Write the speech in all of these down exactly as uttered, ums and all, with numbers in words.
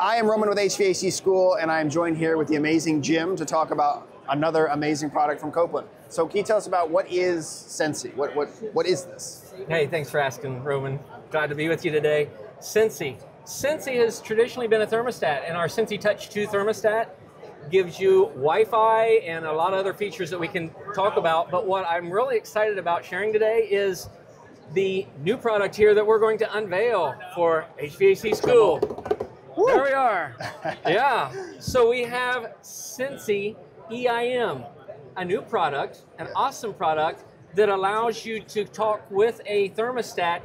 I am Roman with H V A C School, and I am joined here with the amazing Jim to talk about another amazing product from Copeland. So can you tell us about what is Sensi? What, what, what is this? Hey, thanks for asking, Roman. Glad to be with you today. Sensi. Sensi has traditionally been a thermostat, and our Sensi Touch two thermostat gives you Wi-Fi and a lot of other features that we can talk about. But what I'm really excited about sharing today is the new product here that we're going to unveil for H V A C School. Woo. There we are. Yeah. So we have Sensi E I M, a new product, an awesome product that allows you to talk with a thermostat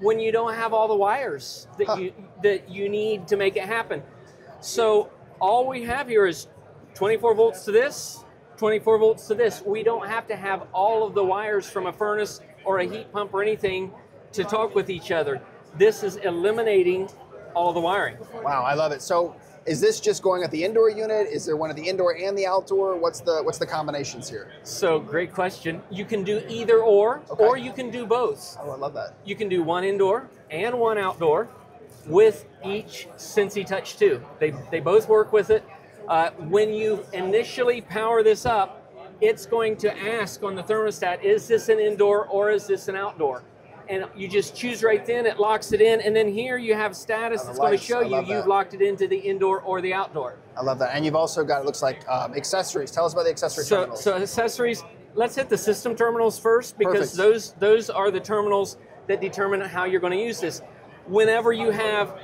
when you don't have all the wires that huh. you that you need to make it happen. So all we have here is twenty-four volts to this, twenty-four volts to this. We don't have to have all of the wires from a furnace or a heat pump or anything to talk with each other. This is eliminating all the wiring. Wow, I love it. So is this just going at the indoor unit? Is there one at the indoor and the outdoor? What's the what's the combinations here? So great question. You can do either or, okay. or you can do both. Oh, I love that. You can do one indoor and one outdoor with each Sensi Touch two. They, they both work with it. Uh, when you initially power this up, it's going to ask on the thermostat, is this an indoor or is this an outdoor? And you just choose right then, it locks it in, and then here you have status that's going to show you you've locked it into the indoor or the outdoor. I love that. And you've also got, it looks like, um, accessories. Tell us about the accessory so, terminals. So accessories, let's hit the system terminals first, because those, those are the terminals that determine how you're going to use this. Whenever you have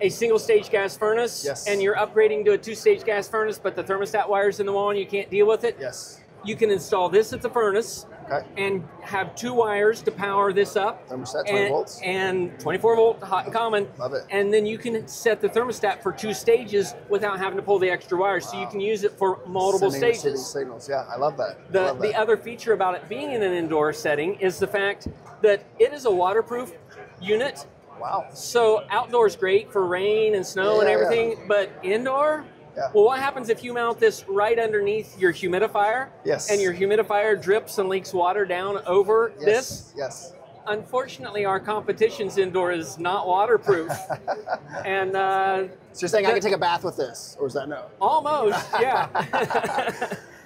a single stage gas furnace, yes. and you're upgrading to a two stage gas furnace, but the thermostat wire's in the wall and you can't deal with it, yes. you can install this at the furnace, okay. and have two wires to power this up. Thermostat, twenty volts. And twenty-four volt, hot and common. Love it. And then you can set the thermostat for two stages without having to pull the extra wires, wow. so you can use it for multiple Sending stages. Signals. Yeah, I love that. The, I love that. The other feature about it being in an indoor setting is the fact that it is a waterproof unit. Wow. So outdoor's great for rain and snow yeah, and everything, yeah. but indoor? Yeah. Well, what happens if you mount this right underneath your humidifier? Yes. And your humidifier drips and leaks water down over yes. this? Yes. Unfortunately, our competition's indoor is not waterproof. and uh, so you're saying that, I can take a bath with this, or is that no? Almost, yeah.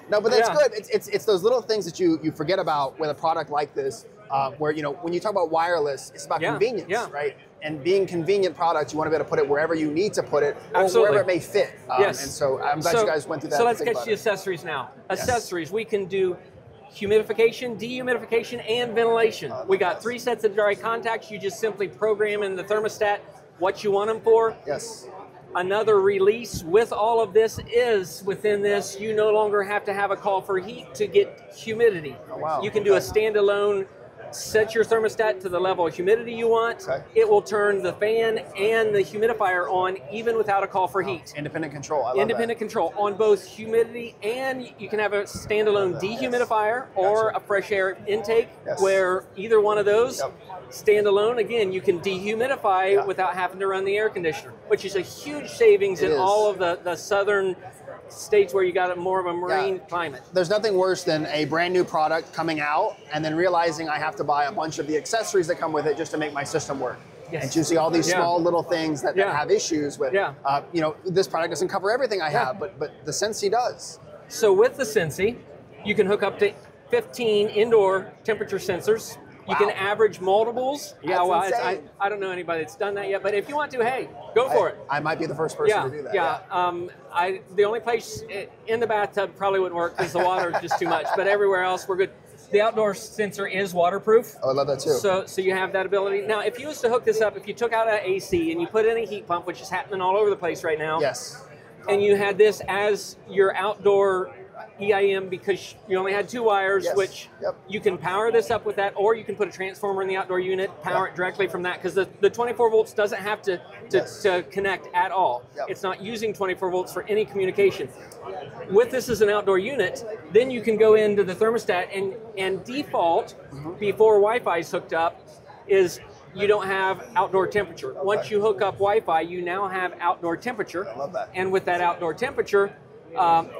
No, but that's yeah. good. It's, it's it's those little things that you you forget about with a product like this, uh, where you know when you talk about wireless, it's about yeah. convenience, yeah. right? And being convenient products, you want to be able to put it wherever you need to put it, or Absolutely. wherever it may fit. Um, yes. And so I'm glad so, you guys went through that. So let's get to the accessories now. Yes. Accessories, we can do humidification, dehumidification, and ventilation. Uh, we got yes. three sets of dry contacts. You just simply program in the thermostat what you want them for. Yes. Another release with all of this is within this, you no longer have to have a call for heat to get humidity. Oh, wow. You can do okay. a standalone, set your thermostat to the level of humidity you want. Okay. It will turn the fan and the humidifier on even without a call for heat. Independent control, I love Independent that. control on both humidity, and you can have a standalone dehumidifier yes. or gotcha. a fresh air intake yes. where either one of those yep. standalone, again, you can dehumidify yeah. without having to run the air conditioner, which is a huge savings it in is. all of the, the southern states where you got more of a marine yeah. climate. There's nothing worse than a brand new product coming out and then realizing I have to buy a bunch of the accessories that come with it just to make my system work. Yes. And you see all these yeah. small little things that, yeah. that have issues with, yeah. uh, you know, this product doesn't cover everything I yeah. have, but, but the Sensi does. So with the Sensi, you can hook up to fifteen indoor temperature sensors. Wow. You can average multiples. That's yeah, well, I, I don't know anybody that's done that yet, but if you want to, hey, go for I, it. I might be the first person yeah, to do that. Yeah, yeah. Um, I, the only place in the bathtub probably wouldn't work because the water is just too much, but everywhere else we're good. The outdoor sensor is waterproof. Oh, I love that too. So, so you have that ability. Now, if you was to hook this up, if you took out an A C and you put in a heat pump, which is happening all over the place right now. Yes. And you had this as your outdoor E I M because you only had two wires, yes. which yep. you can power this up with that, or you can put a transformer in the outdoor unit, power yep. it directly from that, because the, the twenty-four volts doesn't have to, to, yes. to connect at all. Yep. It's not using twenty-four volts for any communication. With this as an outdoor unit, then you can go into the thermostat and, and default, mm-hmm. before Wi-Fi is hooked up, is you don't have outdoor temperature. Okay. Once you hook up Wi-Fi, you now have outdoor temperature. I love that. And with that outdoor temperature, um,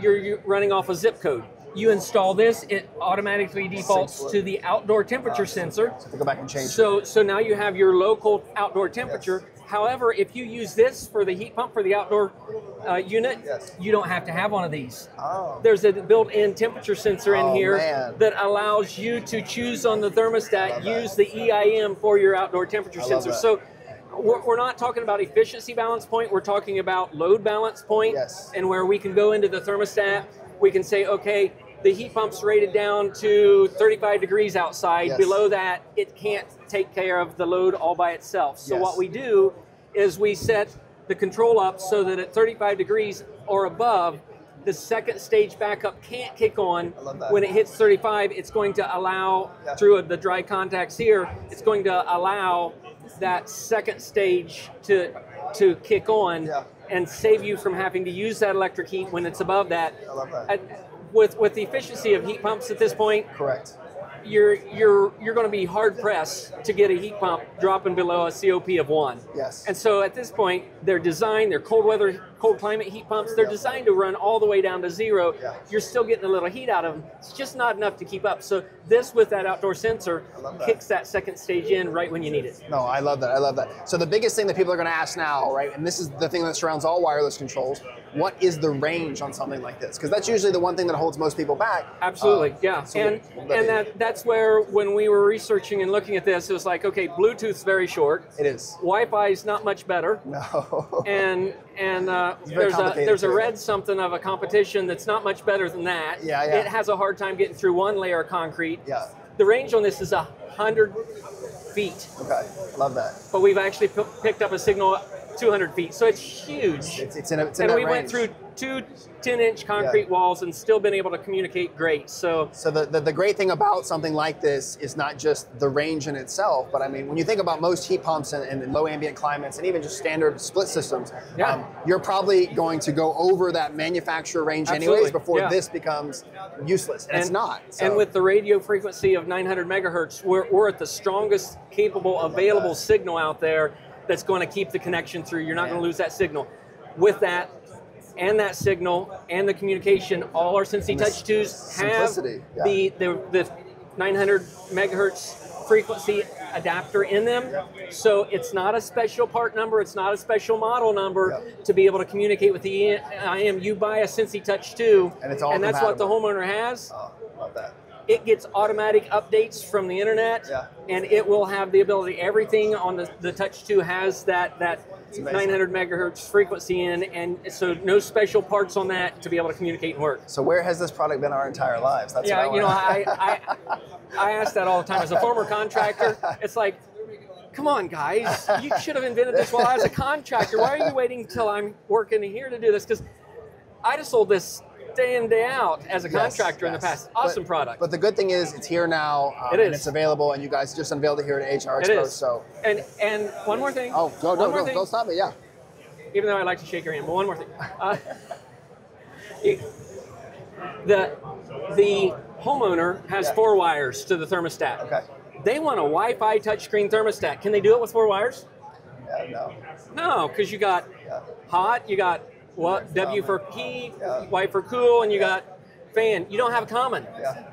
you're running off a zip code. You install this, it automatically defaults to the outdoor temperature sensor. So go back and change. So, so now you have your local outdoor temperature. Yes. However, if you use this for the heat pump for the outdoor uh, unit, yes. you don't have to have one of these. Oh. There's a built-in temperature sensor in oh, here man. that allows you to choose on the thermostat, use the E I M for your outdoor temperature I sensor. So we're, we're not talking about efficiency balance point, we're talking about load balance point, yes. and where we can go into the thermostat, we can say, okay, the heat pump's rated down to thirty-five degrees outside. Yes. Below that, it can't take care of the load all by itself. So yes. what we do is we set the control up so that at thirty-five degrees or above, the second stage backup can't kick on. I love that. When it hits thirty-five, it's going to allow, yeah. through the dry contacts here, it's going to allow that second stage to, to kick on yeah. and save you from having to use that electric heat when it's above that. I love that. At, With with the efficiency of heat pumps at this point, correct. You're you're you're going to be hard pressed to get a heat pump dropping below a C O P of one. Yes. And so at this point, they're designed. They're cold weather, cold climate heat pumps. They're yep. designed to run all the way down to zero. Yeah. You're still getting a little heat out of them. It's just not enough to keep up. So this, with that outdoor sensor, that. kicks that second stage in right when you need it. No, I love that. I love that. So the biggest thing that people are going to ask now, right? And this is the thing that surrounds all wireless controls. What is the range on something like this? Because that's usually the one thing that holds most people back. Absolutely, um, yeah. So and we'll, we'll and that, that's where, when we were researching and looking at this, it was like, okay, Bluetooth's very short. It is. Wi-Fi is not much better. No. And and uh, there's a there's a red something of a competition that's not much better than that. Yeah, yeah. It has a hard time getting through one layer of concrete. Yeah. The range on this is a hundred feet. Okay, love that. But we've actually p picked up a signal. two hundred feet, so it's huge. It's, it's in a, it's in and that we range. went through two ten-inch concrete yeah. walls and still been able to communicate great. So, so the, the the great thing about something like this is not just the range in itself, but I mean, when you think about most heat pumps and, and low ambient climates and even just standard split systems, yeah. um, you're probably going to go over that manufacturer range Absolutely. anyways before yeah. this becomes useless, and, and it's not. So. And with the radio frequency of nine hundred megahertz, we're, we're at the strongest capable available signal out there. That's going to keep the connection through. You're not yeah. going to lose that signal. With that, and that signal, and the communication, all our Sensi Touch twos have yeah. the, the, the nine hundred megahertz frequency adapter in them. Yep. So it's not a special part number, it's not a special model number yep. to be able to communicate with the E I M. You buy a Sensi Touch two, and, it's all and that's what the homeowner has. Oh, love that. It gets automatic updates from the internet, yeah. and it will have the ability, everything on the, the Touch two has that, that nine hundred megahertz frequency in, and so no special parts on that to be able to communicate and work. So where has this product been our entire lives? That's yeah, what I you know, I, I, I ask that all the time. As a former contractor, it's like, come on, guys, you should have invented this while I was a contractor. Why are you waiting until I'm working here to do this? Because I just sold this day in, day out as a contractor yes, in yes. the past. Awesome but, product. But the good thing is it's here now um, it is. and it's available, and you guys just unveiled it here at H R Expo. It is. So. And, and one more thing. Oh, go, no, no, no, don't stop it, yeah. Even though I like to shake your hand, but one more thing. Uh, it, the, the homeowner has yeah. four wires to the thermostat. Okay. They want a Wi-Fi touchscreen thermostat. Can they do it with four wires? Yeah, no. No, because you got yeah. hot, you got What W for heat, yeah. Y for cool, and you yeah. got fan. You don't have a common. Yeah.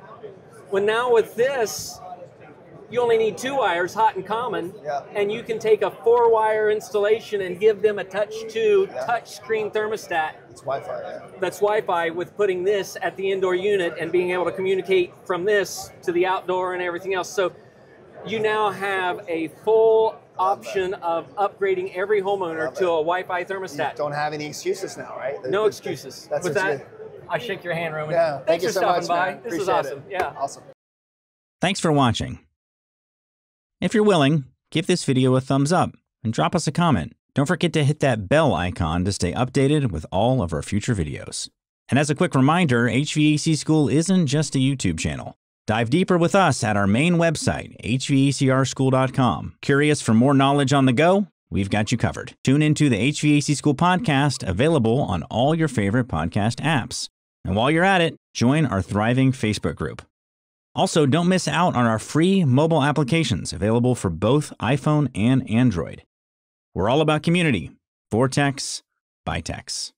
Well, now with this, you only need two wires, hot and common, yeah. and you can take a four-wire installation and give them a Touch two yeah. touchscreen thermostat. It's Wi-Fi. Yeah. That's Wi-Fi with putting this at the indoor unit and being able to communicate from this to the outdoor and everything else. So you now have a full option of upgrading every homeowner to a Wi-Fi thermostat. You don't have any excuses now, right? No that's, excuses. That's With that, I shake your hand, Roman. Yeah, Thanks thank you for so stopping much, by. Man. This Appreciate is awesome. It. Yeah. Awesome. Thanks for watching. If you're willing, give this video a thumbs up and drop us a comment. Don't forget to hit that bell icon to stay updated with all of our future videos. And as a quick reminder, H V A C School isn't just a YouTube channel. Dive deeper with us at our main website, H V A C R school dot com. Curious for more knowledge on the go? We've got you covered. Tune into the H V A C School podcast, available on all your favorite podcast apps. And while you're at it, join our thriving Facebook group. Also, don't miss out on our free mobile applications available for both iPhone and Android. We're all about community, for techs, by techs.